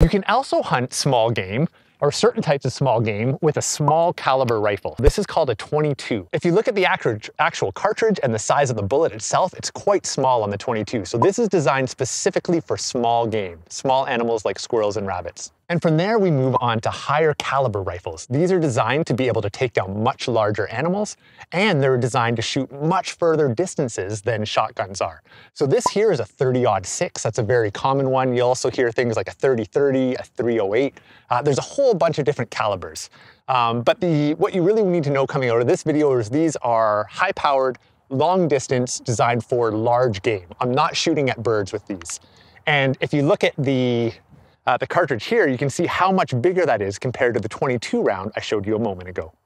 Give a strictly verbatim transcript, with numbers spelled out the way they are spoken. You can also hunt small game or certain types of small game with a small caliber rifle. This is called a twenty-two. If you look at the actual cartridge and the size of the bullet itself, it's quite small on the twenty-two. So this is designed specifically for small game, small animals like squirrels and rabbits. And from there, we move on to higher caliber rifles. These are designed to be able to take down much larger animals, and they're designed to shoot much further distances than shotguns are. So this here is a thirty aught six. That's a very common one. You also hear things like a thirty thirty, a three oh eight. Uh, there's a whole bunch of different calibers. Um, but the, what you really need to know coming out of this video is these are high-powered, long-distance, designed for large game. I'm not shooting at birds with these. And if you look at the Uh, the cartridge here, you can see how much bigger that is compared to the twenty-two round I showed you a moment ago.